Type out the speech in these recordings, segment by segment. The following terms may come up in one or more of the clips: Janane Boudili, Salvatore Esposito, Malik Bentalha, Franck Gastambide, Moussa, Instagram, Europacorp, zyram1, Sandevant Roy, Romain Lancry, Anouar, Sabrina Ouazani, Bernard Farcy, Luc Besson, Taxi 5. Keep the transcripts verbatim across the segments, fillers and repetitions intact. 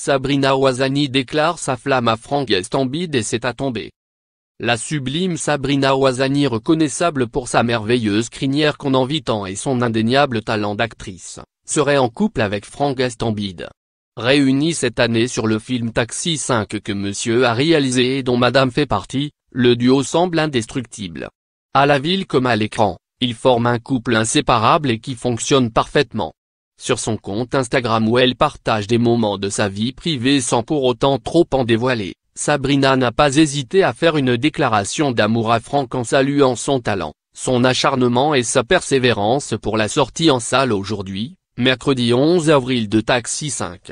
Sabrina Ouazani déclare sa flamme à Franck Gastambide et c'est à tomber. La sublime Sabrina Ouazani, reconnaissable pour sa merveilleuse crinière qu'on envie tant et son indéniable talent d'actrice, serait en couple avec Franck Gastambide. Réunis cette année sur le film Taxi cinq que monsieur a réalisé et dont madame fait partie, le duo semble indestructible. À la ville comme à l'écran, ils forment un couple inséparable et qui fonctionne parfaitement. Sur son compte Instagram où elle partage des moments de sa vie privée sans pour autant trop en dévoiler, Sabrina n'a pas hésité à faire une déclaration d'amour à Franck en saluant son talent, son acharnement et sa persévérance pour la sortie en salle aujourd'hui, mercredi onze avril de Taxi cinq.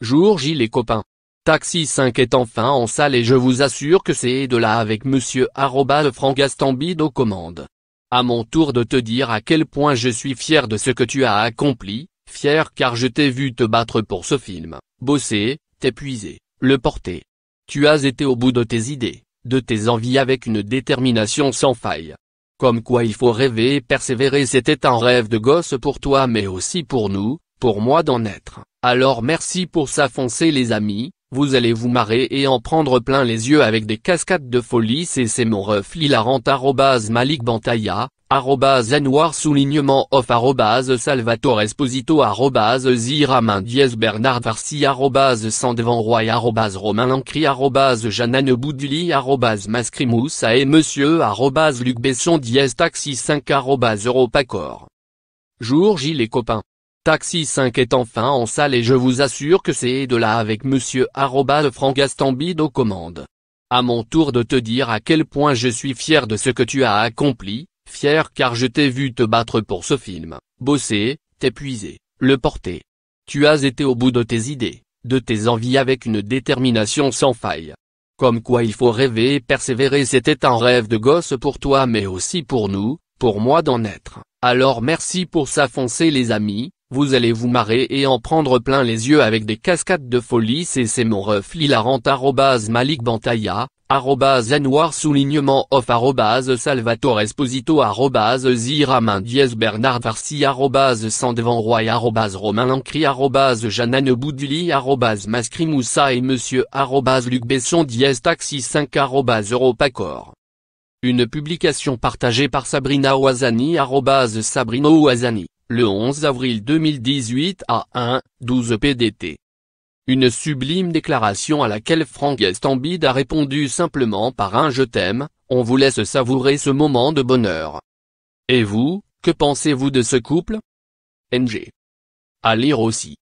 Jour J, les copains. Taxi cinq est enfin en salle et je vous assure que c'est de là avec monsieur arroba Franck Gastambide aux commandes. À mon tour de te dire à quel point je suis fier de ce que tu as accompli, fier car je t'ai vu te battre pour ce film, bosser, t'épuiser, le porter. Tu as été au bout de tes idées, de tes envies avec une détermination sans faille. Comme quoi il faut rêver et persévérer, c'était un rêve de gosse pour toi mais aussi pour nous, pour moi d'en être. Alors merci pour ça, foncez les amis, vous allez vous marrer et en prendre plein les yeux avec des cascades de folie. C'est mon ref hilarante arrobase Malik Bentalha, arrobase Anouar soulignement off arrobase Salvatore Esposito arrobase Ziramin dièse Bernard Farcy arrobase Sandevant Roy arrobase Romain Lancry arrobase Janane Boudili arrobase Mascri Moussa et Monsieur arrobase Luc Besson dièse Taxi cinq arrobase Europacorp. Jour J, les copains. Taxi cinq est enfin en salle et je vous assure que c'est de là avec monsieur arroba Franck Gastambide aux commandes. À mon tour de te dire à quel point je suis fier de ce que tu as accompli, fier car je t'ai vu te battre pour ce film, bosser, t'épuiser, le porter. Tu as été au bout de tes idées, de tes envies avec une détermination sans faille. Comme quoi il faut rêver et persévérer, c'était un rêve de gosse pour toi mais aussi pour nous, pour moi d'en être. Alors merci pour ça, foncez les amis. Vous allez vous marrer et en prendre plein les yeux avec des cascades de folie. C'est mon ref hilarante arrobase Malik Bentalha, arrobase Anouar soulignement off arrobase Salvatore Esposito arrobase Ziramin dièse Bernard Farcy arrobase Sandevant Roy arrobase Romain Lancry arrobase Janane Boudili arrobase Mascri Moussa et Monsieur arrobase Luc Besson dièse Taxi cinq arrobase Europacorp. Une publication partagée par Sabrina Ouazani arrobase Sabrina Ouazani. Le onze avril deux mille dix-huit à une heure douze P D T. Une sublime déclaration à laquelle Franck Gastambide a répondu simplement par un je t'aime, on vous laisse savourer ce moment de bonheur. Et vous, que pensez-vous de ce couple? N G. À lire aussi.